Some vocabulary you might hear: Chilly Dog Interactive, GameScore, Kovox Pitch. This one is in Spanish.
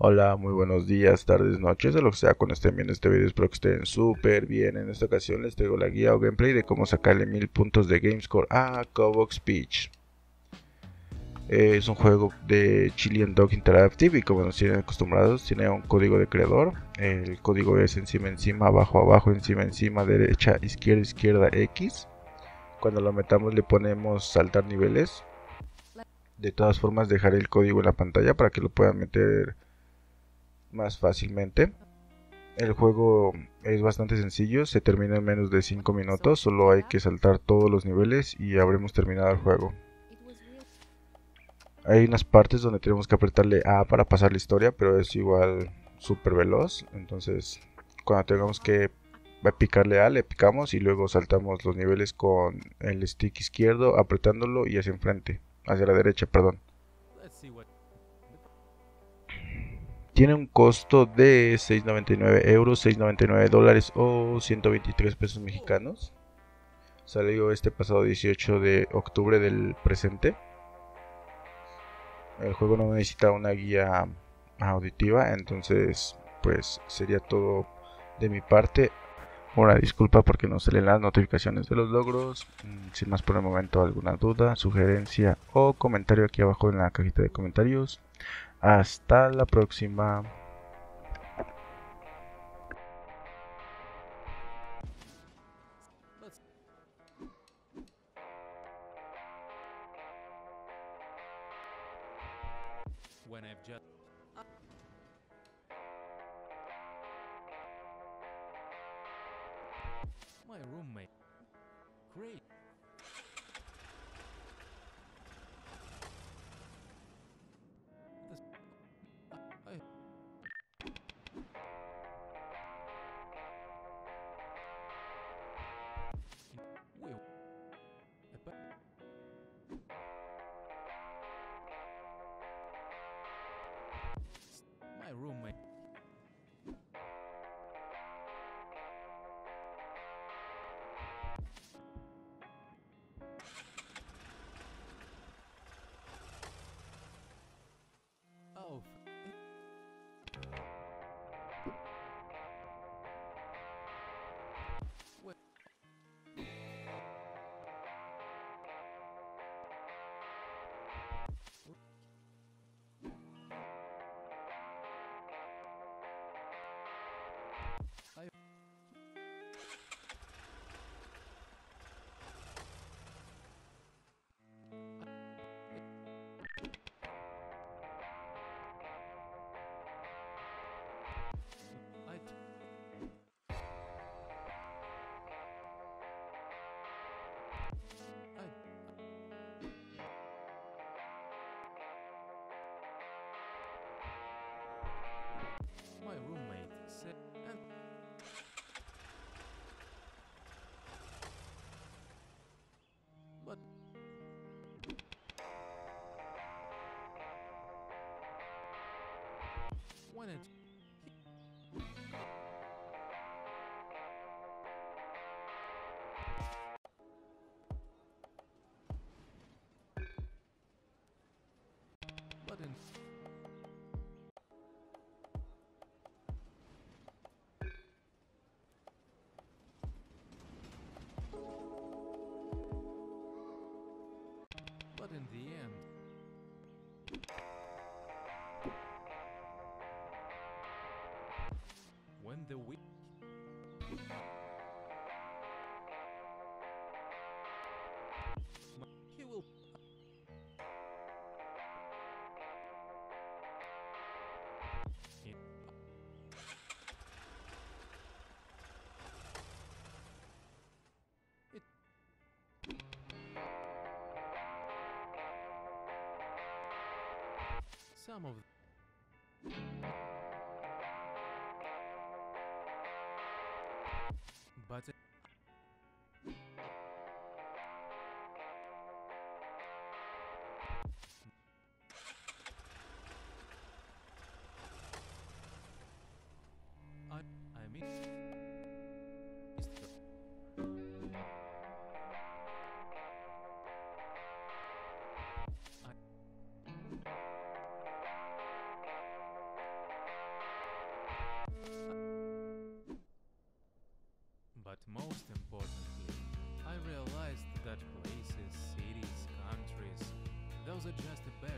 Hola, muy buenos días, tardes, noches, de lo que sea cuando estén viendo este video, espero que estén súper bien. En esta ocasión les traigo la guía o gameplay de cómo sacarle 1000 puntos de GameScore a Kovox Pitch. Es un juego de Chilly Dog Interactive y como nos tienen acostumbrados, tiene un código de creador. El código es encima, abajo, encima, derecha, izquierda, X. Cuando lo metamos le ponemos saltar niveles. De todas formas dejaré el código en la pantalla para que lo puedan meter más fácilmente. El juego es bastante sencillo, se termina en menos de 5 minutos, solo hay que saltar todos los niveles y habremos terminado el juego. Hay unas partes donde tenemos que apretarle A para pasar la historia, pero es igual súper veloz, entonces cuando tengamos que picarle A le picamos y luego saltamos los niveles con el stick izquierdo apretándolo y hacia la derecha, perdón. Tiene un costo de €6.99, $6.99 o 123 pesos mexicanos. Salió este pasado 18 de octubre del presente. El juego no necesita una guía auditiva, entonces pues sería todo de mi parte. Una disculpa porque no salen las notificaciones de los logros. Sin más por el momento, alguna duda, sugerencia o comentario aquí abajo en la cajita de comentarios. Hasta la próxima. My roommate. Great. My roommate. Oh. My roommate said, but when it in the end. When the week he will some of but I miss adjusted bear.